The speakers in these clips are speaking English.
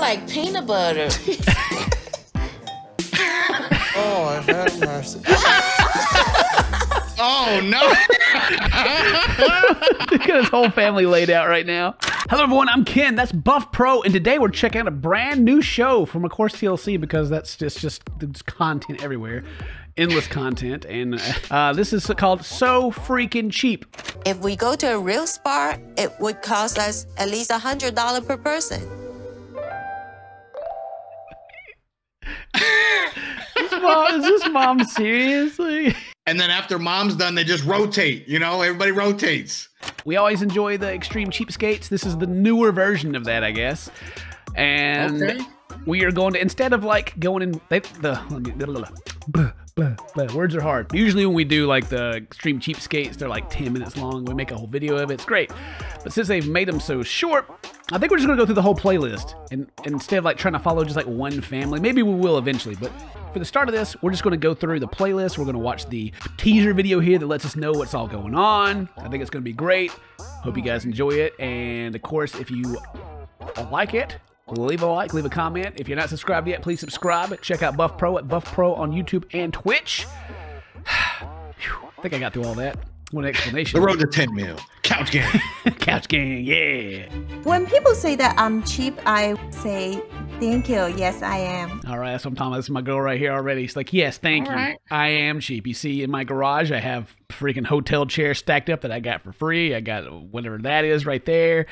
smell like peanut butter. Oh, have mercy. Oh, no. He's got his whole family laid out right now. Hello, everyone. I'm Ken. That's Buff Pro. And today we're checking out a brand new show from A Course TLC because that's just there's content everywhere. Endless content. And this is called So Freaking Cheap. If we go to a real spa, it would cost us at least $100 per person. Is this mom seriously? And then after mom's done, they just rotate. You know, everybody rotates. We always enjoy the Extreme Cheapskates. This is the newer version of that, I guess. And okay. We are going to, instead of like going in, words are hard. Usually when we do like the Extreme Cheapskates, they're like 10 minutes long. We make a whole video of it. It's great. But since they've made them so short, I think we're just going to go through the whole playlist. And instead of like trying to follow just like one family, maybe we will eventually, but for the start of this, we're just going to go through the playlist. We're going to watch the teaser video here that lets us know what's all going on. I think it's going to be great. Hope you guys enjoy it. And of course, if you like it, leave a like, leave a comment. If you're not subscribed yet, please subscribe. Check out Buff Pro at Buff Pro on YouTube and Twitch. I think I got through all that. One explanation. The road to 10 mil. Couch gang. Couch gang, yeah. When people say that I'm cheap, I say, thank you. Yes, I am. All right, that's what I'm talking about. This is my girl right here already. She's like, yes, thank you. Right. I am cheap. You see, in my garage, I have freaking hotel chairs stacked up that I got for free. I got whatever that is right there.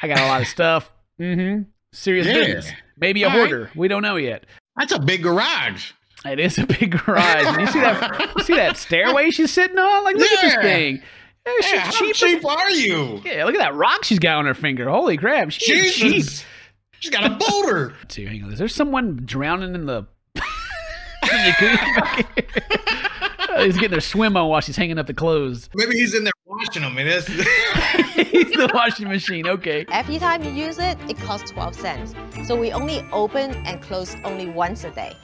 I got a lot of stuff. Mm-hmm. Serious business. Maybe a hoarder. Right. We don't know yet. That's a big garage. It is a big garage. You see that stairway she's sitting on? Like, look at this thing. She's how cheap are you? Yeah, look at that rock she's got on her finger. Holy crap. She's cheap. She's got a boulder. Dude, hang on. Is there someone drowning in the... He's getting their swim on while she's hanging up the clothes. Maybe he's in there washing them. He's the washing machine. Okay. Every time you use it, it costs 12 cents. So we only open and close only once a day.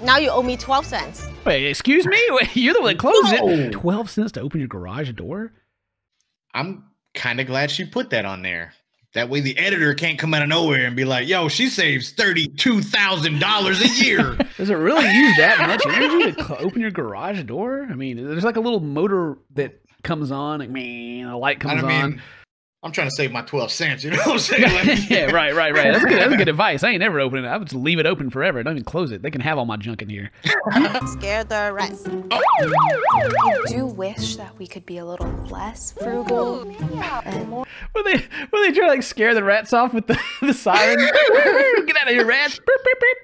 Now you owe me 12 cents. Wait, excuse me? Wait, you're the one that closed it. 12 cents to open your garage door? I'm kind of glad she put that on there. That way the editor can't come out of nowhere and be like, yo, she saves $32,000 a year. Does it really use that much energy to open your garage door? I mean, there's like a little motor that comes on. Like, man, a light comes on. I'm trying to save my 12 cents, you know what I'm saying? Like, yeah, right. That's good advice. I ain't never opening it. I would just leave it open forever. Don't even close it. They can have all my junk in here. Scare the rats. I do wish that we could be a little less frugal. Were they trying to like scare the rats off with the siren? Get out of here, rats.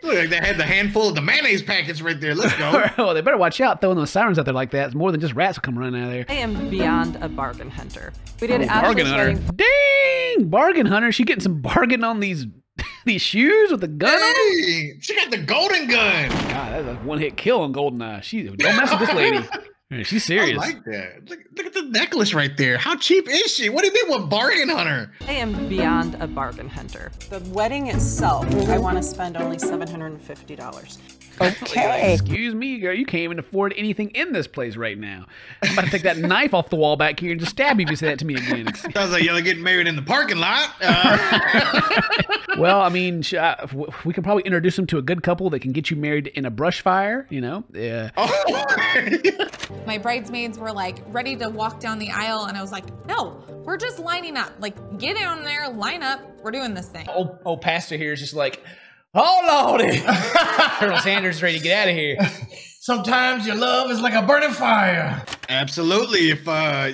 Look, they had the handful of the mayonnaise packets right there. Let's go. Oh, they better watch out throwing those sirens out there like that. It's more than just rats will come running out of there. I am beyond a bargain hunter. We did bargain hunter. Dang! Bargain hunter. She getting some bargain on these shoes with the gun on it? She got the golden gun. God, that's a one-hit kill on Goldeneye. Don't mess with this lady. She's serious. I like that. Look at the necklace right there. How cheap is she? What do you mean with bargain hunter? I am beyond a bargain hunter. The wedding itself, I want to spend only $750. Okay. Excuse me, girl. You can't even afford anything in this place right now. I'm about to take that knife off the wall back here and just stab you if you say that to me again. Sounds like y'all are getting married in the parking lot. Well, I mean, we can probably introduce them to a good couple that can get you married in a brush fire, you know? Yeah. My bridesmaids were like ready to walk down the aisle, and I was like, no, we're just lining up. Like, get down there, line up. We're doing this thing. Oh, pastor here is just like, oh, Lordy. Colonel Sanders is ready to get out of here. Sometimes your love is like a burning fire. Absolutely. If,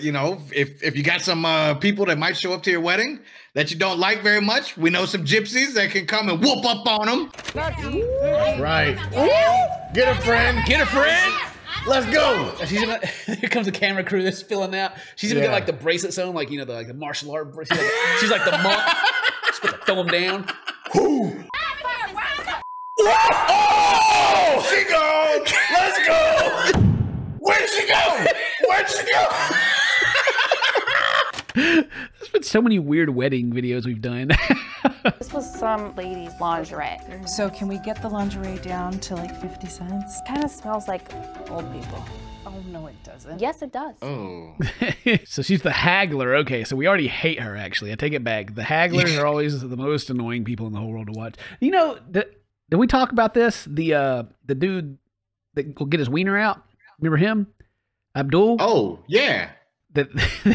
you know, if you got some people that might show up to your wedding that you don't like very much, we know some gypsies that can come and whoop up on them. Right. Ooh. Get a friend. Get a friend. Let's go. She's gonna, here comes the camera crew that's filling out. She's gonna get like the bracelets on, like, you know, the martial art bracelet. She's like the monk. She's gonna throw them down. Whoo. Oh! She gone! Let's go! Where'd she go? Where'd she go? There's been so many weird wedding videos we've done. This was some lady's lingerie. So can we get the lingerie down to like 50 cents? Kind of smells like old people. Oh, no, it doesn't. Yes, it does. Oh. So she's the haggler. Okay, so we already hate her, actually. I take it back. The hagglers are always the most annoying people in the whole world to watch. You know, did we talk about this? The dude that will get his wiener out? Remember him? Abdul? Oh, yeah.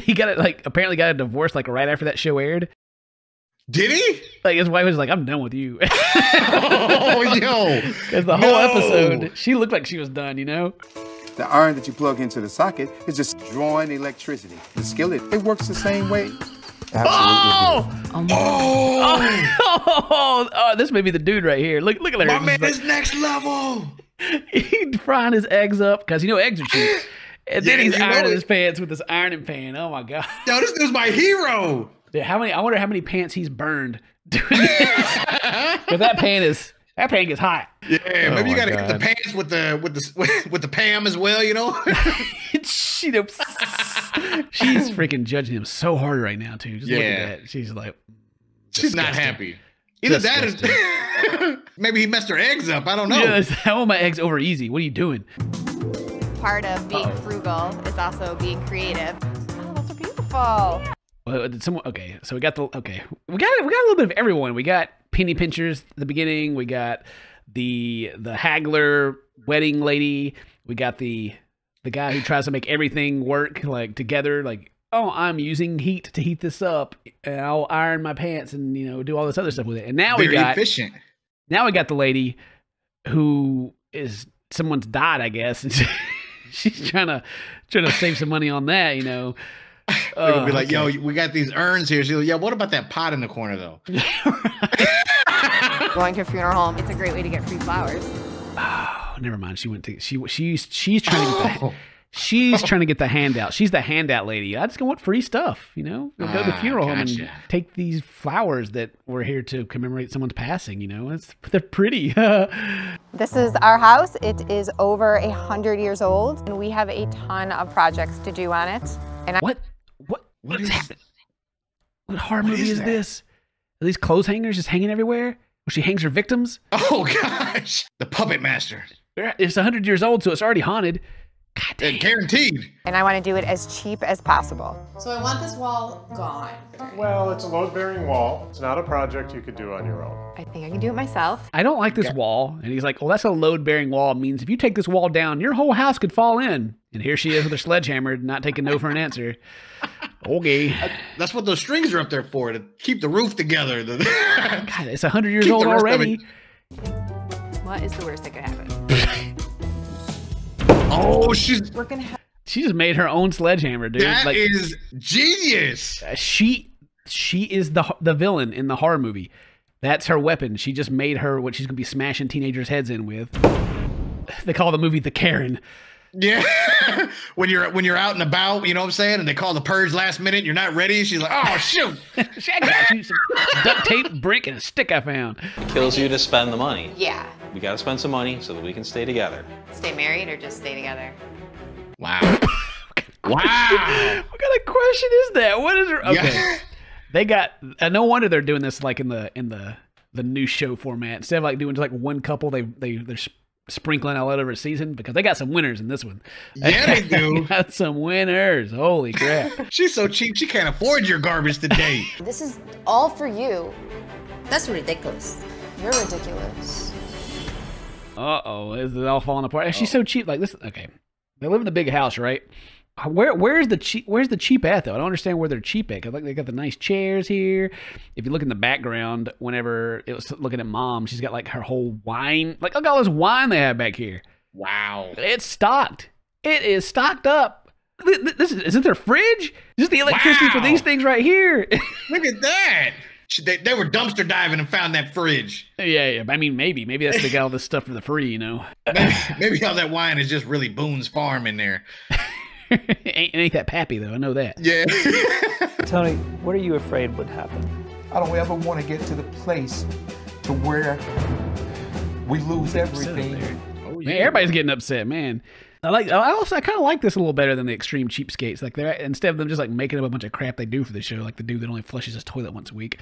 He got it, like, apparently got a divorce, like, right after that show aired. Did he? Like, his wife was like, I'm done with you. Oh, yo. Because the whole episode, she looked like she was done, you know? The iron that you plug into the socket is just drawing electricity. The skillet, it works the same way. Absolutely. Oh! Oh, oh, this may be the dude right here. Look at her. My man is next level. He's frying his eggs up because, you know, eggs are cheap. And then he's ironing his pants with this ironing pan. Oh, my God. Yo, this dude's my hero. Dude, I wonder how many pants he's burned doing this. Because that pan gets hot. Yeah, maybe you gotta hit the pants with the Pam as well, you know. She's freaking judging him so hard right now too. Just look at that. She's like, she's not happy. Either disgusting. That is maybe he messed her eggs up. I don't know. Yeah, how are my eggs over easy? What are you doing? Part of being frugal is also being creative. Oh, that's so beautiful. Yeah. Well, did someone? Okay, so we got the we got a little bit of everyone. We got penny pinchers at the beginning. We got the haggler wedding lady. We got the guy who tries to make everything work like together. Like, oh, I'm using heat to heat this up, and I'll iron my pants and do all this other stuff with it. And now we got efficient. Now we got the lady who is someone's died, I guess, and she's trying to save some money on that, you know. They're gonna be like, yo, we got these urns here. She's like, yeah, what about that pot in the corner, though? Going to a funeral home, it's a great way to get free flowers. Oh, never mind. She went to she's trying to get the handout. She's the handout lady. I just want free stuff, you know. We'll go to the funeral home and take these flowers that were here to commemorate someone's passing. You know, they're pretty. This is our house. It is over 100 years old, and we have a ton of projects to do on it. And what is happening? What horror movie is this? Are these clothes hangers just hanging everywhere? Well, she hangs her victims? Oh, gosh. The Puppet Master. It's 100 years old, so it's already haunted. God damn. Guaranteed. And I want to do it as cheap as possible. So I want this wall gone. Well, it's a load-bearing wall. It's not a project you could do on your own. I think I can do it myself. I don't like this wall. And he's like, well, that's a load-bearing wall. It means if you take this wall down, your whole house could fall in. And here she is with her sledgehammer, not taking no for an answer. Okay. That's what those strings are up there for, to keep the roof together. God, it's 100 years old already. What is the worst that could happen? Oh, she just made her own sledgehammer, dude. That is genius. She is the villain in the horror movie. That's her weapon. She just made her what she's gonna be smashing teenagers' heads in with. They call the movie The Karen. Yeah, when you're out and about, you know what I'm saying, and they call the purge last minute. You're not ready. She's like, oh shoot, I got you some duct tape, brick, and a stick I found. Kills you to spend the money. Yeah. We gotta spend some money so that we can stay together. Stay married or just stay together? Wow. Wow. What kind of question is that? What is her? Okay. Yeah. They got. No wonder they're doing this like in the new show format. Instead of like doing just like one couple, they're sprinkling all over a season because they got some winners in this one. Yeah, they do. They got some winners. Holy crap. She's so cheap she can't afford your garbage today. This is all for you. That's ridiculous. You're ridiculous. Uh-oh, is it all falling apart? She's so cheap. Like this. Okay, they live in the big house, right? Where's the cheap at though? I don't understand where they're cheap at. Cause like they got the nice chairs here. If you look in the background, whenever it was looking at mom, she's got like her whole wine. Like look at all this wine they have back here. Wow, it's stocked. It is stocked up. This isn't their fridge. This is the electricity for these things right here. Look at that. They were dumpster diving and found that fridge. Yeah. I mean, maybe that's they got all this stuff for the free, you know. Maybe all that wine is just really Boone's Farm in there. It ain't that Pappy though. I know that. Yeah. Tony, what are you afraid would happen? I don't ever want to get to the place to where we lose everything. Man, everybody's getting upset, man. I kind of like this a little better than the Extreme Cheapskates. Like, they're, instead of them just like making up a bunch of crap they do for the show, like the dude that only flushes his toilet once a week.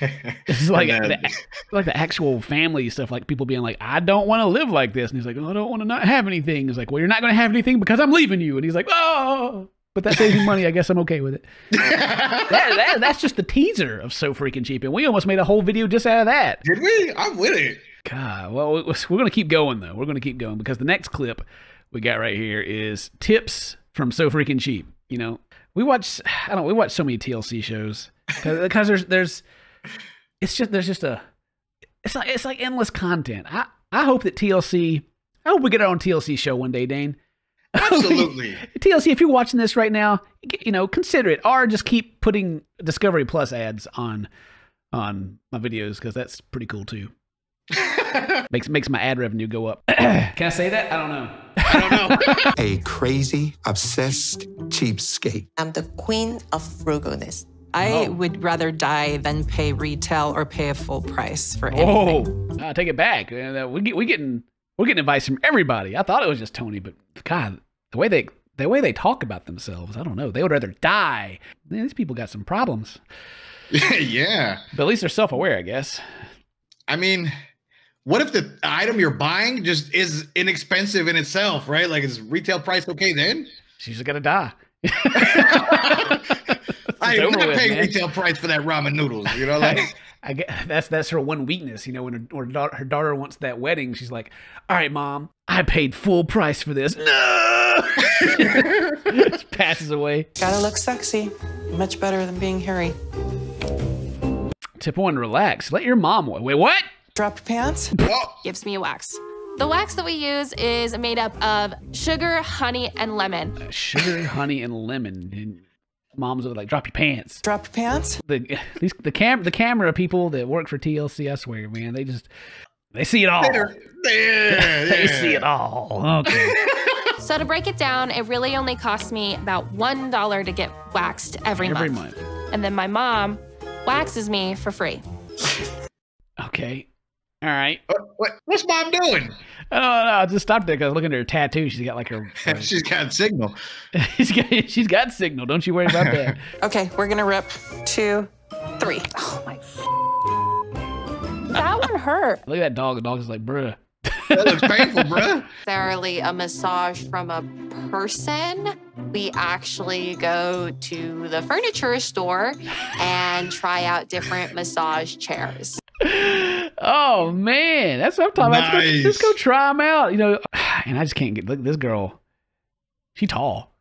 This is like the actual family stuff. Like people being like, I don't want to live like this, and he's like, well, I don't want to not have anything. He's like, well, you're not going to have anything because I'm leaving you, and he's like, oh. But that saves you money. I guess I'm okay with it. That's just the teaser of So Freaking Cheap, and we almost made a whole video just out of that. Did we? I'm with it. God, well, we're going to keep going, though. We're going to keep going because the next clip we got right here is tips from So Freaking Cheap. You know, we watch so many TLC shows because it's like endless content. I hope that TLC, I hope we get our own TLC show one day, Dane. Absolutely. TLC, if you're watching this right now, you know, consider it, or just keep putting Discovery Plus ads on my videos because that's pretty cool too. makes my ad revenue go up. Can I say that? I don't know. A crazy, obsessed cheapskate. I'm the queen of frugalness. I would rather die than pay retail or pay a full price for anything. I take it back. We're getting advice from everybody. I thought it was just Tony, but God, the way they talk about themselves, I don't know. They would rather die. Man, these people got some problems. Yeah. But at least they're self-aware, I guess. I mean, what if the item you're buying just is inexpensive in itself, right? Like, is retail price okay then? She's just gonna die. I am not paying retail price for that ramen noodles. You know, like. I guess that's her one weakness, you know. When her daughter wants that wedding, she's like, "All right, Mom, I paid full price for this." No, just passes away. Gotta look sexy, much better than being hairy. Tip one: relax. Let your mom. Wait, what? Drop your pants. Gives me a wax. The wax that we use is made up of sugar, honey, and lemon. Sugar, honey, and lemon. Moms are like, drop your pants. Drop your pants? The camera people that work for TLC, I swear, man, they see it all. Yeah. They see it all. Okay. So to break it down, it really only cost me about $1 to get waxed every month. And then my mom waxes me for free. Okay. All right. What's mom doing? Oh, no, I just stopped there because I was looking at her tattoo. She's got like her... She's got signal. she's got signal. Don't you worry about that. Okay, we're going to rip 2, 3. Oh, my... That one hurt. Look at that dog. The dog is like, bruh. That looks painful, bruh. Thoroughly a massage from a person. We actually go to the furniture store and try out different massage chairs. Oh man, that's what I'm talking about. Just go try them out, you know. And I just can't get. Look, this girl, she tall.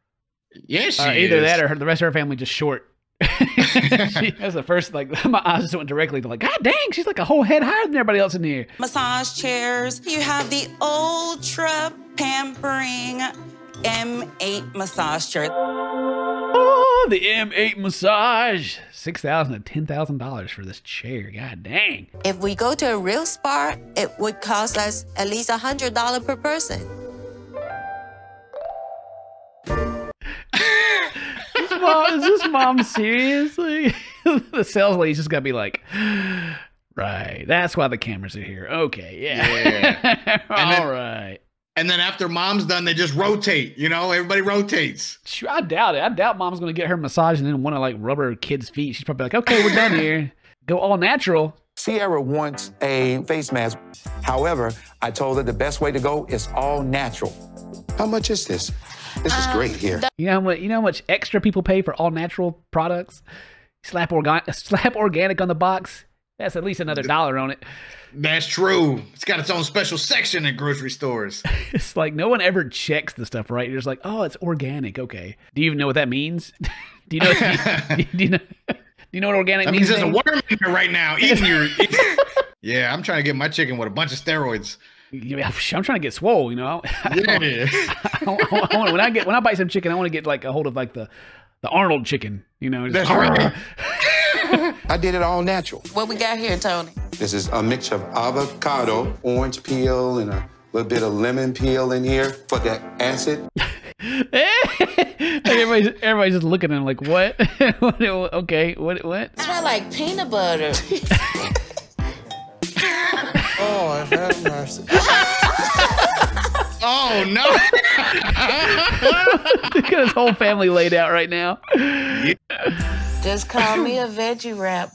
Yes, she is. Either that or the rest of her family just short. That's the first. Like my eyes just went directly to like, God dang, she's like a whole head higher than everybody else in here. Massage chairs. You have the ultra pampering M8 massage chair. Oh, the M8 massage. $6,000 to $10,000 for this chair. God dang. If we go to a real spa, it would cost us at least $100 per person. Is this mom seriously? The sales lady's just got to be like, right, that's why the cameras are here. Okay, yeah. All right. And then after mom's done, they just rotate, you know? Everybody rotates. I doubt it. I doubt mom's going to get her massage and then want to, like, rub her kid's feet. She's probably like, okay, we're done here. Go all natural. Sierra wants a face mask. However, I told her the best way to go is all natural. How much is this? This is great here. You know how much extra people pay for all natural products? Slap organic on the box. That's at least another $1 on it. That's true. It's got its own special section in grocery stores. It's like no one ever checks the stuff, right? You're just like, oh, it's organic. Okay. Do you even know what that means? Do you know what organic that means? That means there's a worm in here right now eating your... Yeah, I'm trying to get my chicken with a bunch of steroids. I'm trying to get swole, you know? When I buy some chicken, I want to get like a hold of like the Arnold chicken, you know? That's right. I did it all natural. What we got here, Tony? This is a mix of avocado, orange peel, and a little bit of lemon peel in here for that acid. everybody's just looking at him like, what? Okay, what? It's not like peanut butter. Oh, I have mercy. Oh, no. Look at his whole family laid out right now. Yeah. Just call me a veggie wrap.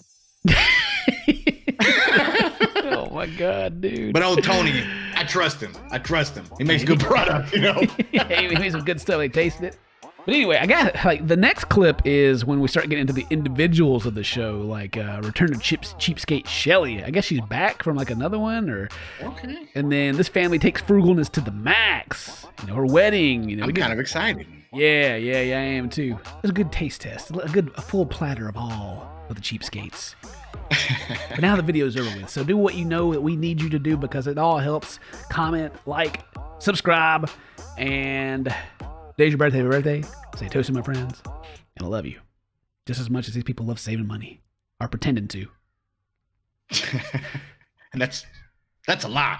Oh, my God, dude. But old Tony, I trust him. I trust him. He makes good product, you know. Yeah, he makes some good stuff. They tasted it. But anyway, I got it. Like, the next clip is when we start getting into the individuals of the show, like Return of Cheapskate Shelly. I guess she's back from like another one, or okay. And then this family takes frugalness to the max. You know, her wedding. You know, I'm kind of excited. Yeah, yeah, yeah, I am too. It was a good taste test, a full platter of all of the cheapskates. But now the video's over with, so do what you know that we need you to do because it all helps. Comment, like, subscribe, and. Today's your birthday, happy birthday. Say toast to my friends. And I love you. Just as much as these people love saving money. Or pretending to. And that's a lot.